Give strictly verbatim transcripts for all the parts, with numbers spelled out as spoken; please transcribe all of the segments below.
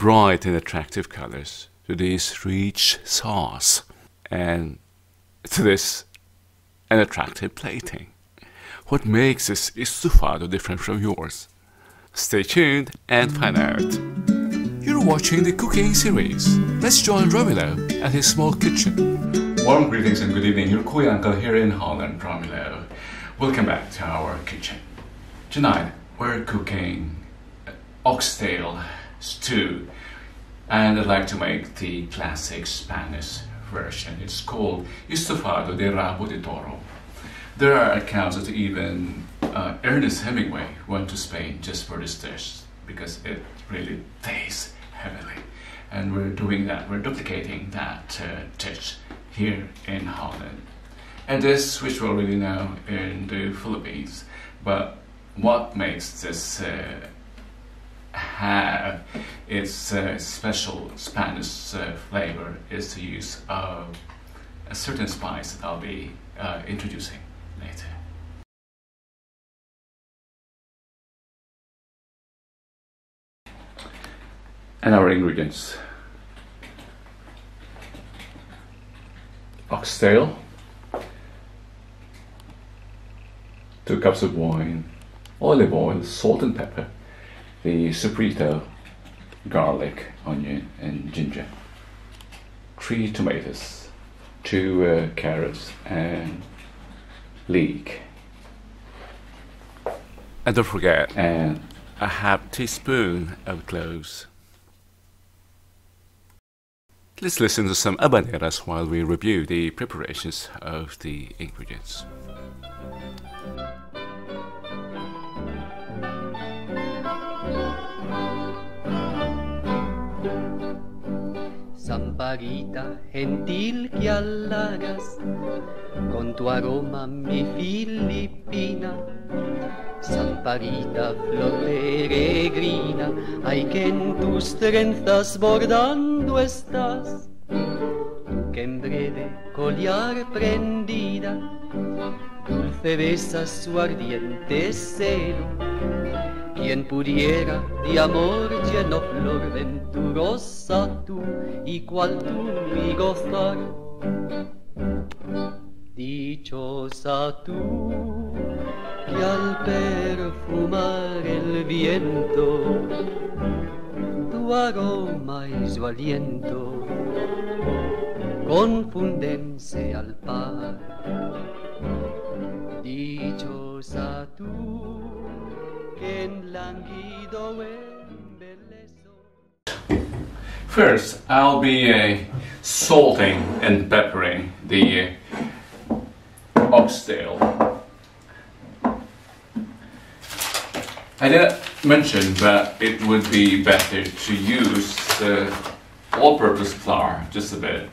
bright and attractive colors, to this rich sauce, and to this an attractive plating. What makes this estofado different from yours? Stay tuned and find out. You're watching the cooking series. Let's join Romulo at his small kitchen. Warm greetings and good evening. Your koi uncle here in Holland, Romulo. Welcome back to our kitchen. Tonight we're cooking oxtail stew, and I'd like to make the classic Spanish version. It's called Estofado de Rabo de Toro. There are accounts that even uh, Ernest Hemingway went to Spain just for this dish because it really tastes heavenly. And we're doing that, we're duplicating that uh, dish here in Holland. And this, which we already know in the Philippines, but what makes this uh, have its uh, special Spanish uh, flavor is the use of a certain spice that I'll be uh, introducing later. And our ingredients: oxtail, two cups of wine, olive oil, salt and pepper, the soprito, garlic, onion and ginger, three tomatoes, two uh, carrots and leek. And don't forget, and a half teaspoon of cloves. Let's listen to some habaneras while we review the preparations of the ingredients. Zamparita gentil que halagas con tu aroma mi Filipina, Zamparita flor peregrina, ay que en tus trenzas bordando estás, que en breve collar prendida dulce besa su ardiente celo. Quien pudiera de amor lleno flor venturosa tú y cual tú mi gozar. Dichosa tú que al perfumar el viento tu aroma y su aliento confúndense al par. Dichosa tú. First, I'll be uh, salting and peppering the uh, oxtail. I didn't mention that it would be better to use uh, all-purpose flour just a bit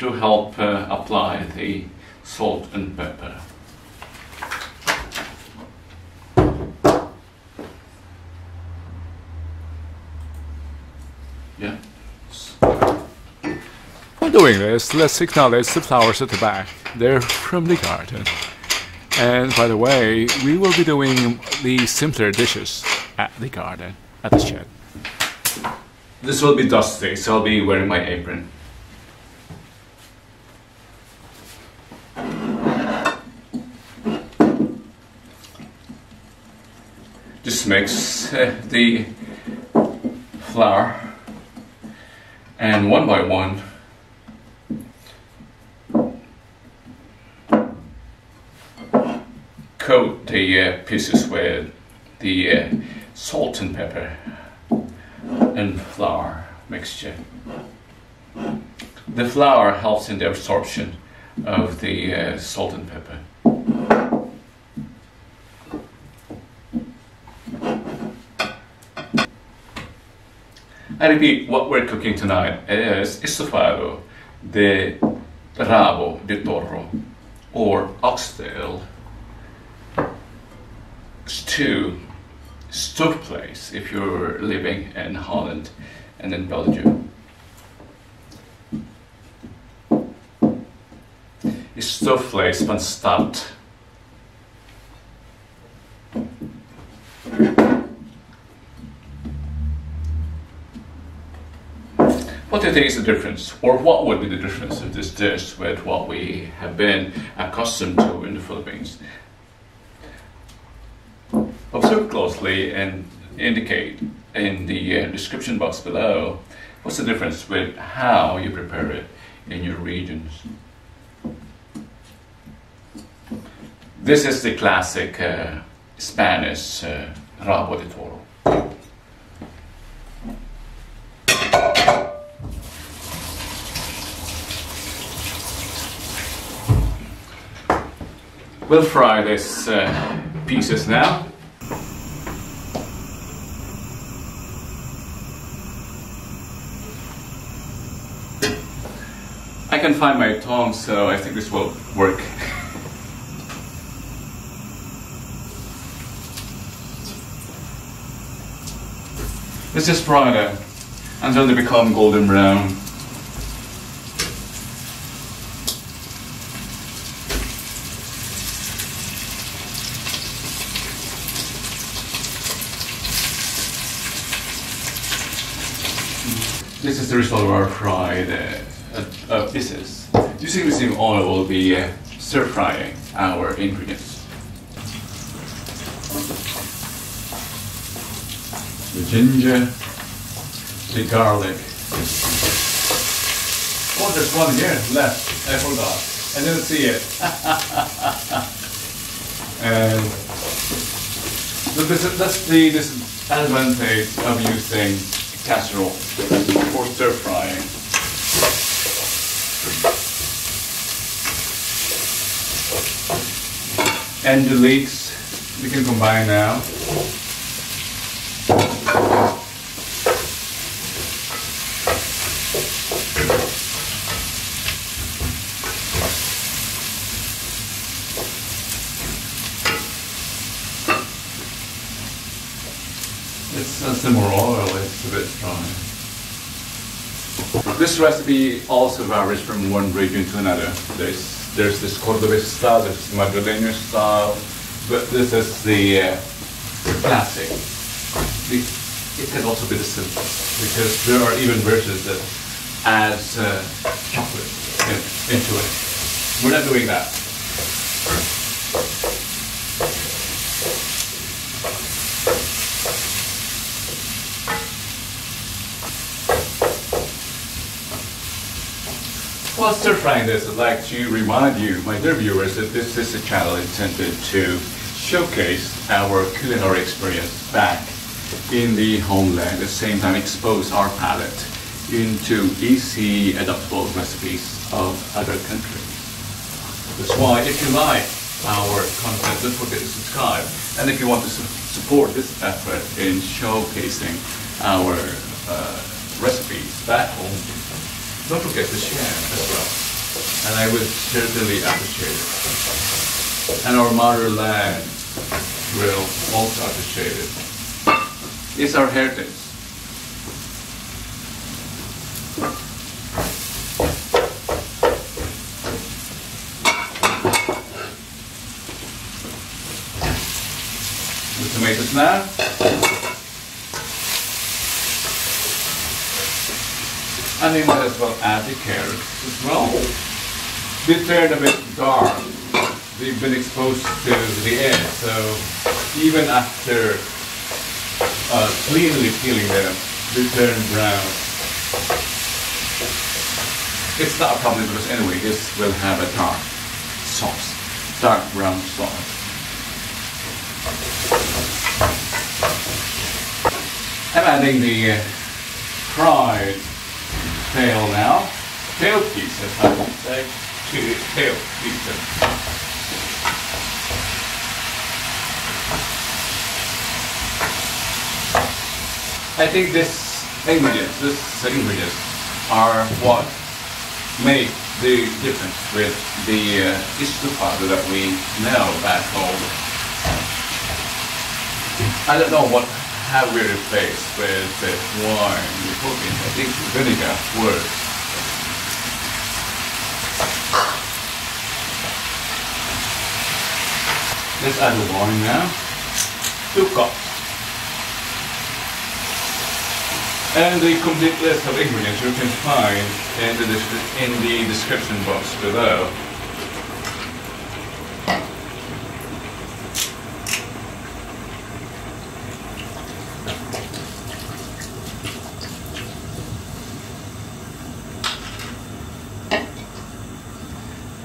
to help uh, apply the salt and pepper. Yeah. While doing this, let's acknowledge the flowers at the back. They're from the garden. And by the way, we will be doing the simpler dishes at the garden, at the shed. This will be dusty, so I'll be wearing my apron. Just mix uh, the flour. And one by one, coat the uh, pieces with the uh, salt and pepper and flour mixture. The flour helps in the absorption of the uh, salt and pepper. I repeat, what we're cooking tonight is estofado de rabo de toro, or oxtail stew, stove place if you're living in Holland and in Belgium. Stove place van staat. What do you think is the difference, or what would be the difference if this dish with what we have been accustomed to in the Philippines? Observe closely and indicate in the uh, description box below what's the difference with how you prepare it in your regions. This is the classic uh, Spanish uh, rabo de toro. We'll fry these uh, pieces now. I can find my tongs, so I think this will work. Let's just fry them until they become golden brown. This is the result of our fried uh, uh, pieces. Using the same oil, we'll be uh, stir-frying our ingredients. The ginger, the garlic. Oh, there's one here left. I forgot. I didn't see it. And this, that's the disadvantage of using casserole for stir frying. And the leeks we can combine now. It's not some more oil, it's a bit strong. This recipe also varies from one region to another. There's, there's this Cordobese style, there's Madrileño style, but this is the uh, classic. The, it can also be the simplest, because there are even versions that add uh, chocolate in, into it. We're not doing that. While stir frying this, I'd like to remind you, my dear viewers, that this is a channel intended to showcase our culinary experience back in the homeland, at the same time expose our palate into easy adaptable recipes of other countries. That's why if you like our content, don't forget to subscribe. And if you want to su support this effort in showcasing our uh, recipes back home, don't forget to share as well, and I would certainly appreciate it. And our motherland will also appreciate it. It's our heritage. The tomatoes now. And we might as well add the carrots as well. They turned a bit dark. They've been exposed to the air, so even after uh, cleanly peeling them, they turn brown. It's not a problem because anyway, this will have a dark sauce, dark brown sauce. I'm adding the uh, fried tail now. Tail pieces, I would say. Two tail pieces. I think this ingredients, this ingredients are what make the difference with the uh, estofado that we know back home. I don't know what have we replaced with the wine we're cooking. I think vinegar works. Let's add the wine now. Two cups. And the complete list of ingredients you can find in the, in the description box below.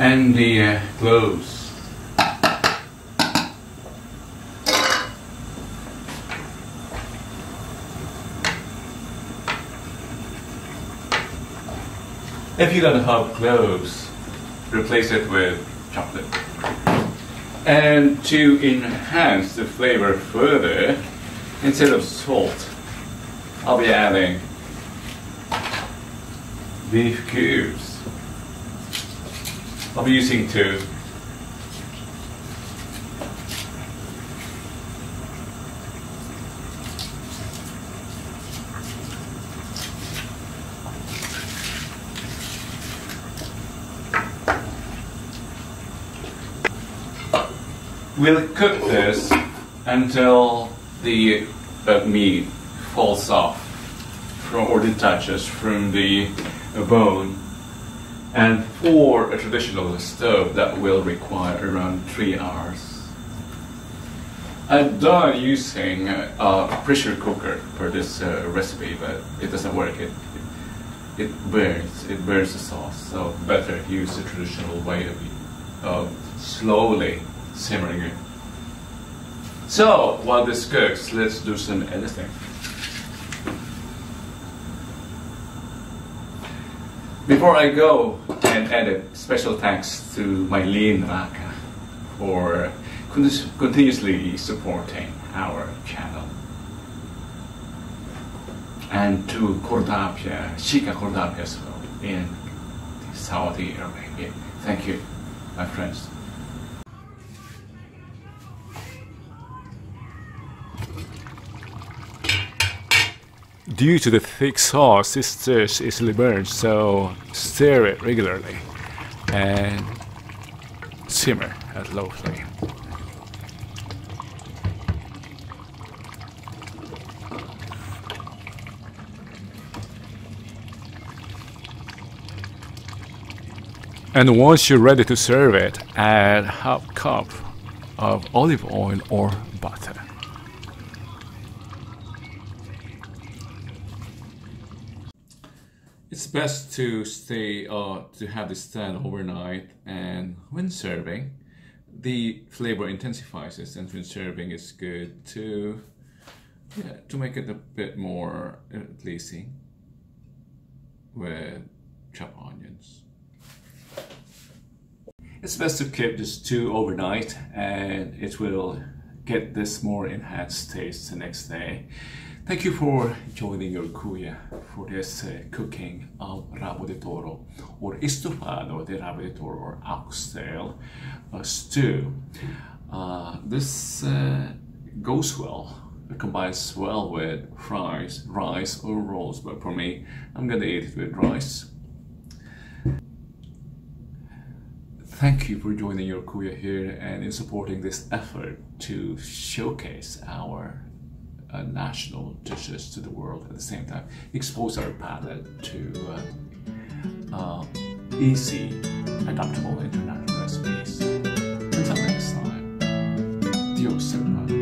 And the uh, cloves. If you don't have cloves, replace it with chocolate. And to enhance the flavor further, instead of salt, I'll be adding beef cubes. I'll be using two. We'll cook this until the uh, meat falls off from, or detaches from the uh, bone. And for a traditional stove, that will require around three hours. I've done using a pressure cooker for this uh, recipe, but it doesn't work. It, it it burns. It burns the sauce. So better use the traditional way of uh, slowly simmering it. So while this cooks, let's do some editing. Before I go and edit, special thanks to Mylene Raka for continuously supporting our channel. And to Kordapia, Chika Kordapia as well, in Saudi Arabia. Thank you, my friends. Due to the thick sauce, this dish easily burns, so stir it regularly and simmer at low flame. And once you're ready to serve it, add half cup of olive oil or butter. It's best to stay uh, to have this stand overnight, and when serving, the flavor intensifies it. And when serving, it's good to yeah to make it a bit more pleasing with chopped onions. It's best to keep this stew overnight, and it will get this more enhanced taste the next day. Thank you for joining your kuya for this uh, cooking of Rabo de Toro, or Estofado de Rabo de Toro, or oxtail uh, stew. Uh, this uh, goes well, it combines well with fries, rice or rolls, but for me, I'm gonna eat it with rice. Thank you for joining your kuya here and in supporting this effort to showcase our Uh, national dishes to the world, at the same time expose our palate to uh, uh, easy, adaptable international recipes. Until next time, Dios.